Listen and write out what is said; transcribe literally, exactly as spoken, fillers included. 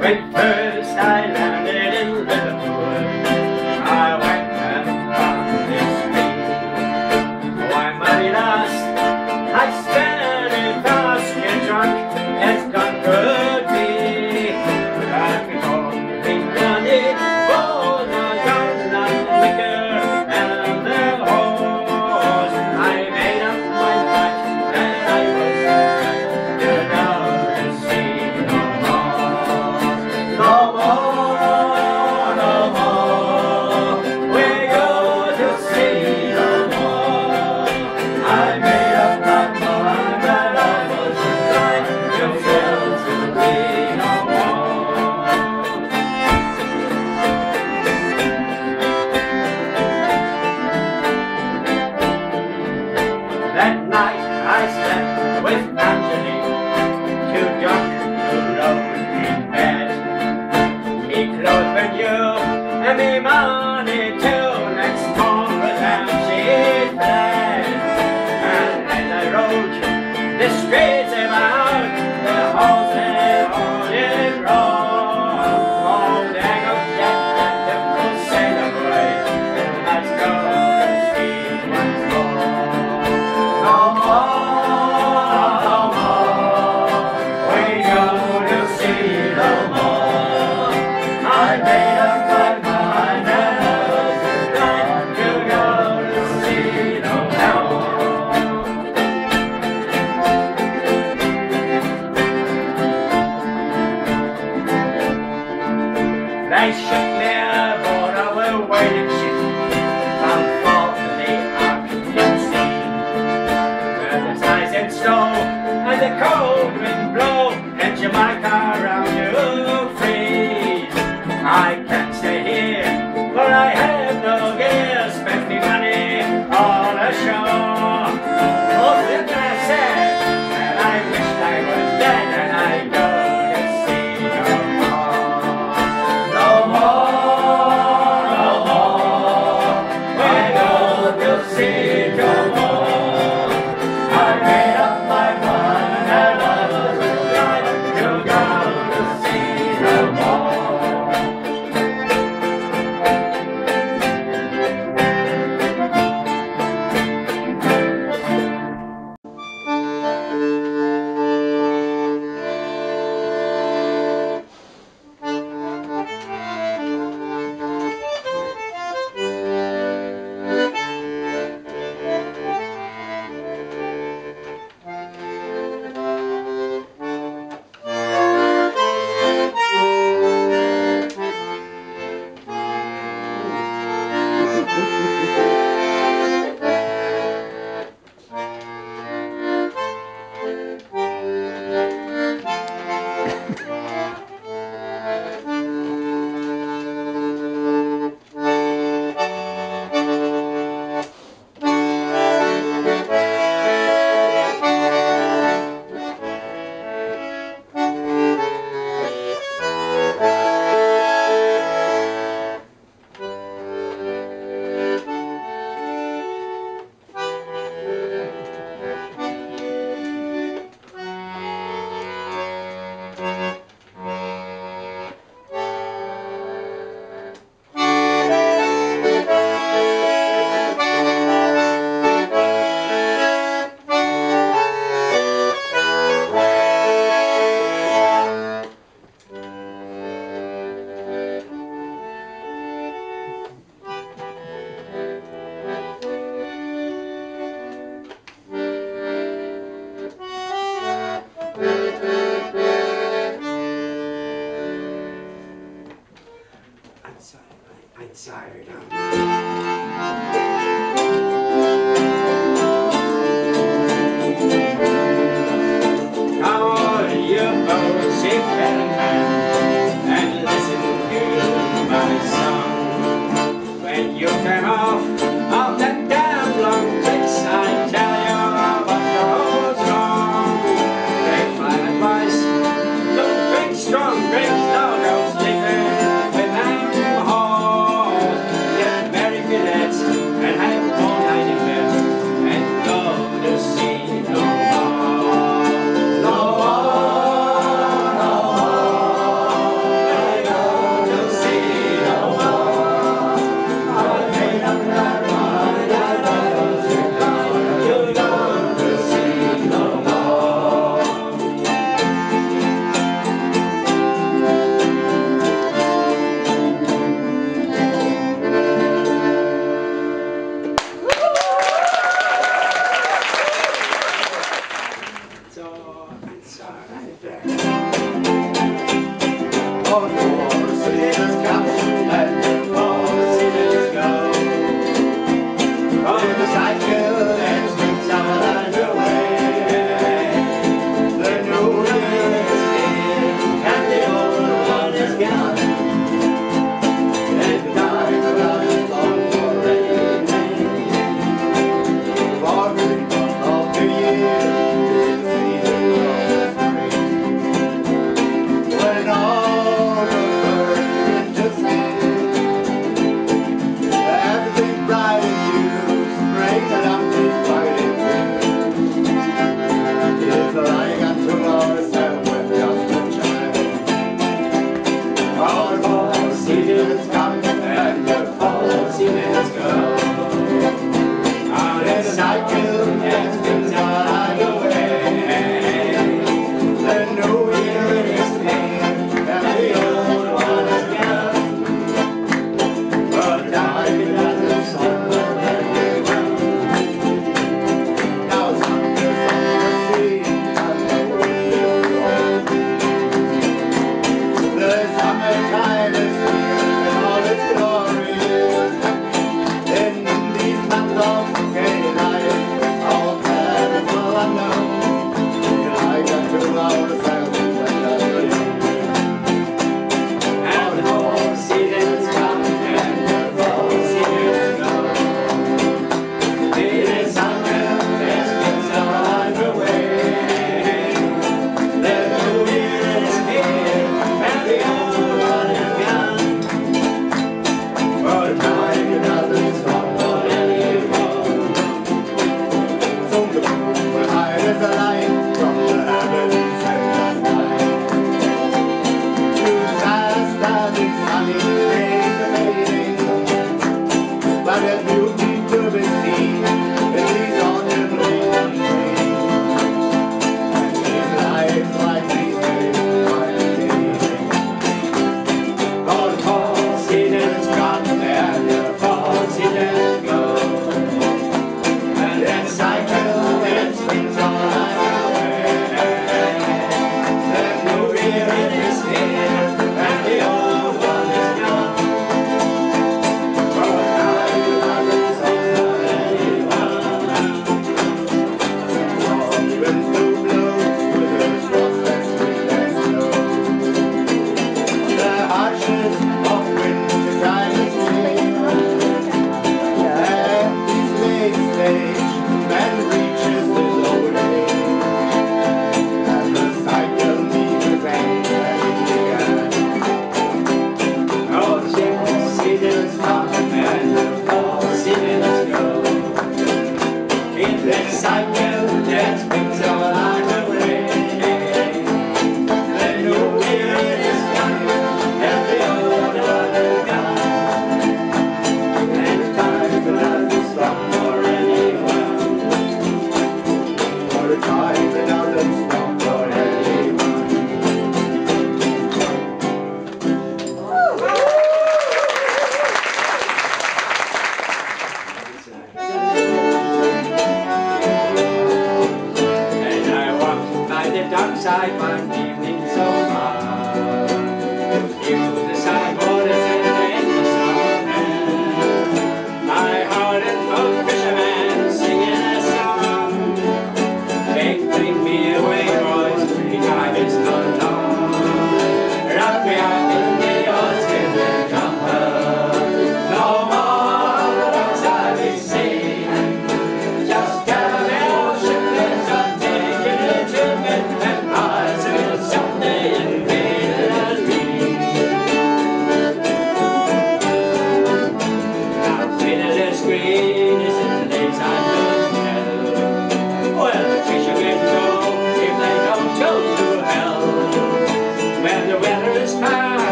When first I landed in Liverpool, I went and found this thing. Why my last I spent it fast and drunk and conquered me. I've been holding on it for the gun and liquor and the horse. I made up my mind and I was to never see no more. No more, no more. We go to see no more. I made up my mind that I was blind to fail to be no more. That night I slept with Anthony, too drunk to roll in bed. Me clothes were new and me money till next morning, and she fled. And as I rode the streets about, the horses all in roar. Oh, there goes Jack and the bull celebrate. Let's go and see once more. No more, no more. We go to see no more. I made up my mind that I was blind to go to see no more. They shook me up on our waiting ship. Unfortunately, I couldn't see. Where the size and snow and the cold wind blow, and Jamaica around you freeze. I can't stay here, for I have no gear, spending money on a shore. Oh, look what I said, and I wished I was dead, and I go to sea no more. No more, no more. We go to sea no more. I made up my mind and I was blind to go to sea no more. Tired of Seasons come.